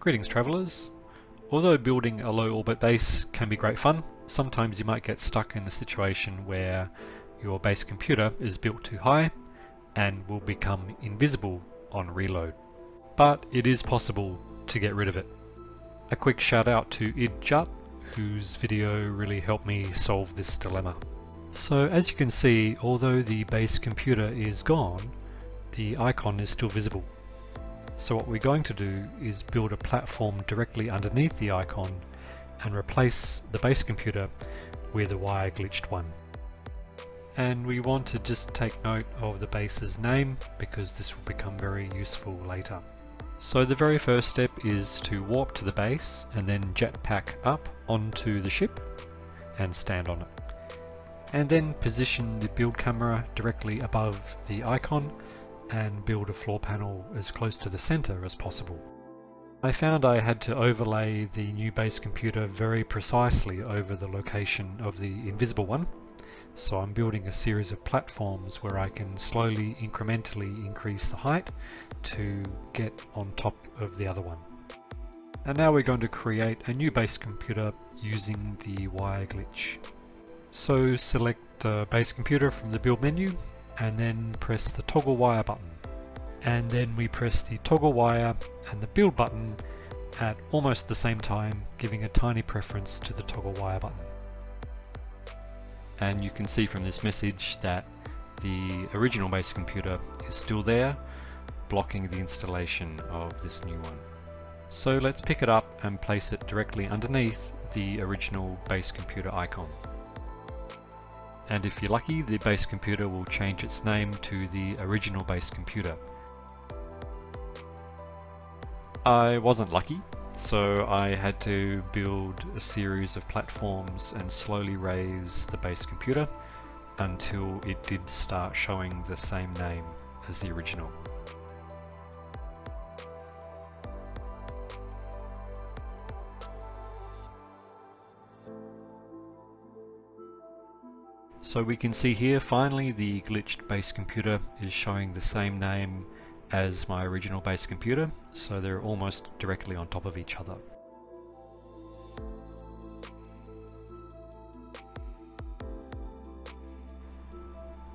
Greetings travellers. Although building a low orbit base can be great fun, sometimes you might get stuck in the situation where your base computer is built too high and will become invisible on reload. But it is possible to get rid of it. A quick shout out to Idjut, whose video really helped me solve this dilemma. So as you can see, although the base computer is gone, the icon is still visible. So what we're going to do is build a platform directly underneath the icon and replace the base computer with a wire glitched one. And we want to just take note of the base's name because this will become very useful later. So the very first step is to warp to the base and then jetpack up onto the ship and stand on it. And then position the build camera directly above the icon and build a floor panel as close to the center as possible. I found I had to overlay the new base computer very precisely over the location of the invisible one, so I'm building a series of platforms where I can slowly incrementally increase the height to get on top of the other one. And now we're going to create a new base computer using the wire glitch. So select base computer from the build menu and then press the toggle wire button. And then we press the toggle wire and the build button at almost the same time, giving a tiny preference to the toggle wire button. And you can see from this message that the original base computer is still there, blocking the installation of this new one. So let's pick it up and place it directly underneath the original base computer icon. And if you're lucky, the base computer will change its name to the original base computer. I wasn't lucky, so I had to build a series of platforms and slowly raise the base computer until it did start showing the same name as the original. So we can see here, finally, the glitched base computer is showing the same name as my original base computer, so they're almost directly on top of each other.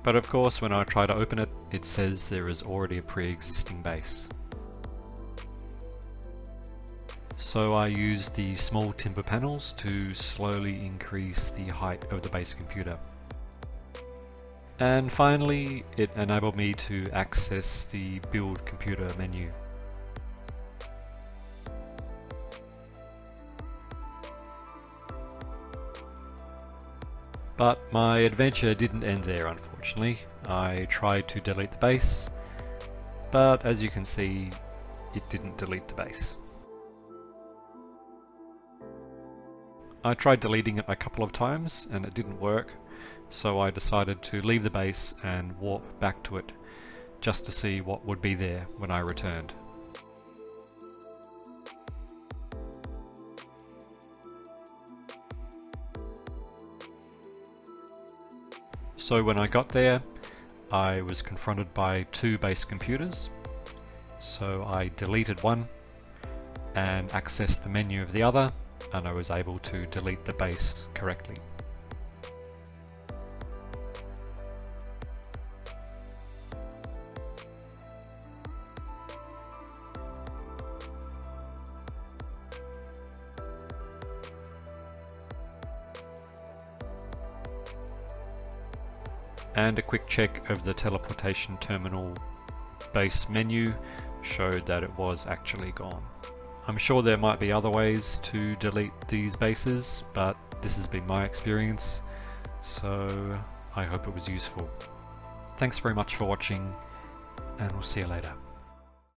But of course, when I try to open it, it says there is already a pre-existing base. So I used the small timber panels to slowly increase the height of the base computer. And finally, it enabled me to access the build computer menu. But my adventure didn't end there, unfortunately. I tried to delete the base, but as you can see, it didn't delete the base. I tried deleting it a couple of times and it didn't work. So I decided to leave the base and warp back to it just to see what would be there when I returned. So when I got there, I was confronted by two base computers. So I deleted one and accessed the menu of the other, and I was able to delete the base correctly. And a quick check of the teleportation terminal base menu showed that it was actually gone. I'm sure there might be other ways to delete these bases, but this has been my experience, so I hope it was useful. Thanks very much for watching, and we'll see you later.